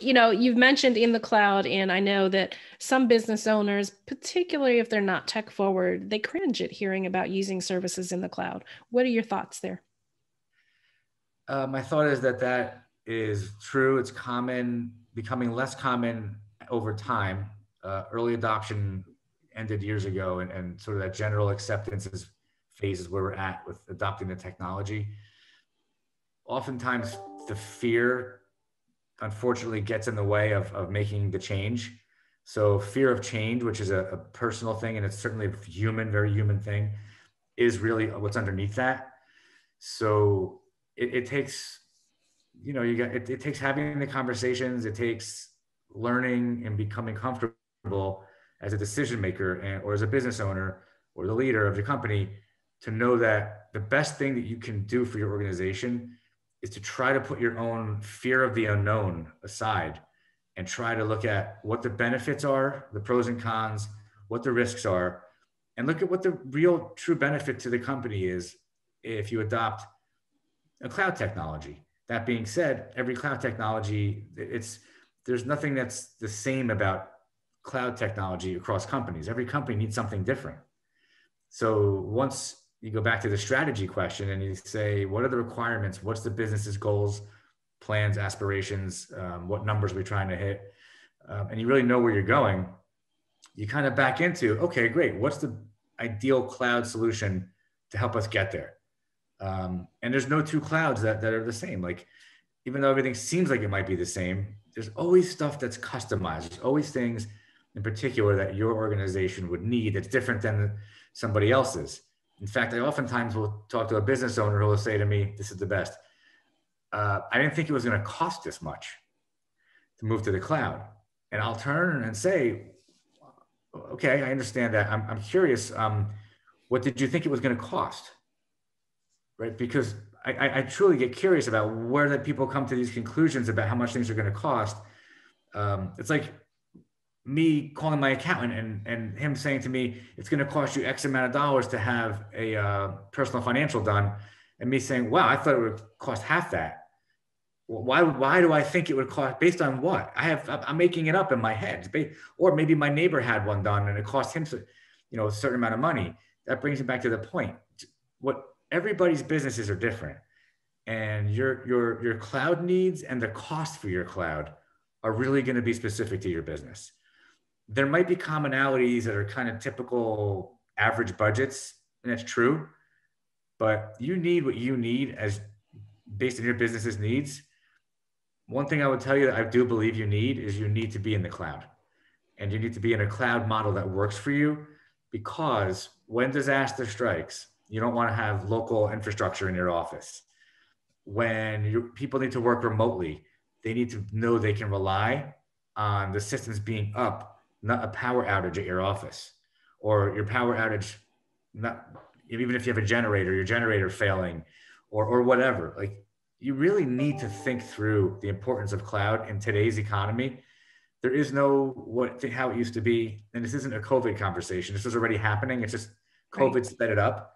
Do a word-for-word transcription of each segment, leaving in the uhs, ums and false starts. You know, you've mentioned in the cloud, and I know that some business owners, particularly if they're not tech forward, they cringe at hearing about using services in the cloud. What are your thoughts there? Uh, my thought is that that is true. It's common, becoming less common over time. Uh, early adoption ended years ago, and, and sort of that general acceptance is phase is where we're at with adopting the technology. Oftentimes the fear, unfortunately, gets in the way of, of making the change. So fear of change, which is a, a personal thing, and it's certainly a human, very human thing, is really what's underneath that. So it, it takes, you know, you got, it, it takes having the conversations, it takes learning and becoming comfortable as a decision maker and, or as a business owner or the leader of your company, to know that the best thing that you can do for your organization is to try to put your own fear of the unknown aside and try to look at what the benefits are, the pros and cons, what the risks are, and look at what the real true benefit to the company is if you adopt a cloud technology. That being said, every cloud technology, it's, there's nothing that's the same about cloud technology across companies. Every company needs something different. So once you go back to the strategy question and you say, what are the requirements? What's the business's goals, plans, aspirations? Um, what numbers are we trying to hit? Um, and you really know where you're going. You kind of back into, okay, great. What's the ideal cloud solution to help us get there? Um, and there's no two clouds that, that are the same. Like, even though everything seems like it might be the same, there's always stuff that's customized. There's always things in particular that your organization would need that's different than somebody else's. In fact, I oftentimes will talk to a business owner who will say to me, this is the best. Uh, I didn't think it was going to cost this much to move to the cloud. And I'll turn and say, okay, I understand that. I'm, I'm curious, um, what did you think it was going to cost? Right? Because I, I, I truly get curious about where that people come to these conclusions about how much things are going to cost. Um, it's like me calling my accountant and, and him saying to me, it's going to cost you X amount of dollars to have a uh, personal financial done. And me saying, wow, I thought it would cost half that. Well, why, why do I think it would cost, based on what? I have, I'm making it up in my head. Or maybe my neighbor had one done and it cost him, you know, a certain amount of money. That brings me back to the point. What everybody's businesses are different, and your, your, your cloud needs and the cost for your cloud are really going to be specific to your business. There might be commonalities that are kind of typical average budgets, and that's true, but you need what you need as based on your business's needs. One thing I would tell you that I do believe you need is you need to be in the cloud, and you need to be in a cloud model that works for you, because when disaster strikes, you don't want to have local infrastructure in your office. When your people need to work remotely, they need to know they can rely on the systems being up, not a power outage at your office, or your power outage, not even if you have a generator, your generator failing, or, or whatever. Like, you really need to think through the importance of cloud in today's economy. There is no what how it used to be, and this isn't a COVID conversation. This is already happening. It's just COVID right. Set it up.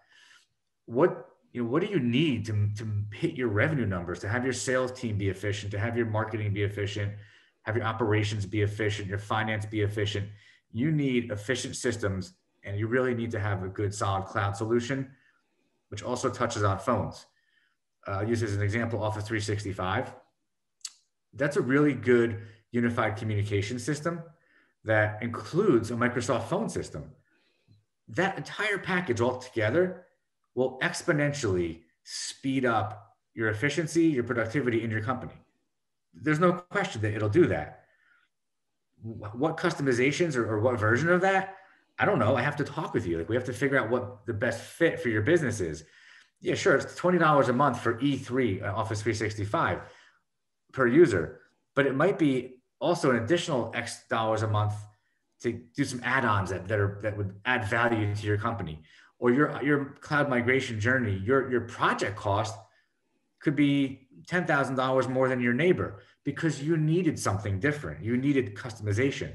What you know, what do you need to to hit your revenue numbers? To have your sales team be efficient? To have your marketing be efficient? Have your operations be efficient, your finance be efficient. You need efficient systems, and you really need to have a good solid cloud solution, which also touches on phones. Uh, I'll use as an example, Office three sixty-five. That's a really good unified communication system that includes a Microsoft phone system. That entire package altogether will exponentially speed up your efficiency, your productivity in your company. There's no question that it'll do that. What customizations or, or what version of that? I don't know. I have to talk with you. Like, we have to figure out what the best fit for your business is. Yeah, sure. It's twenty dollars a month for E three, Office three sixty-five per user, but it might be also an additional X dollars a month to do some add-ons that, that are, that would add value to your company, or your, your cloud migration journey. Your, your project cost could be ten thousand dollars more than your neighbor because you needed something different. You needed customization.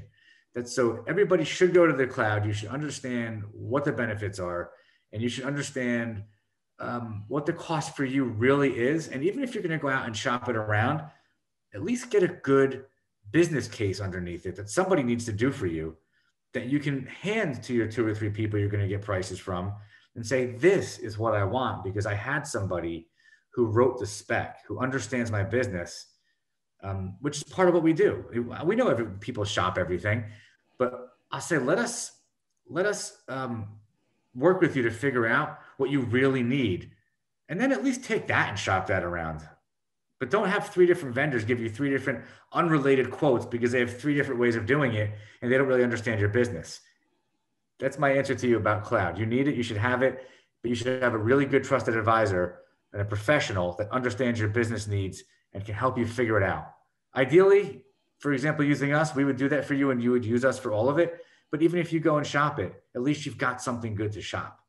That's so everybody should go to the cloud. You should understand what the benefits are, and you should understand um, what the cost for you really is. And even if you're going to go out and shop it around, at least get a good business case underneath it that somebody needs to do for you that you can hand to your two or three people you're going to get prices from and say, this is what I want because I had somebody who wrote the spec, who understands my business, um, which is part of what we do. We know every, people shop everything, but I say, let us, let us um, work with you to figure out what you really need. And then at least take that and shop that around. But don't have three different vendors give you three different unrelated quotes because they have three different ways of doing it and they don't really understand your business. That's my answer to you about cloud. You need it, you should have it, but you should have a really good trusted advisor and a professional that understands your business needs and can help you figure it out. Ideally, for example, using us, we would do that for you and you would use us for all of it. But even if you go and shop it, at least you've got something good to shop.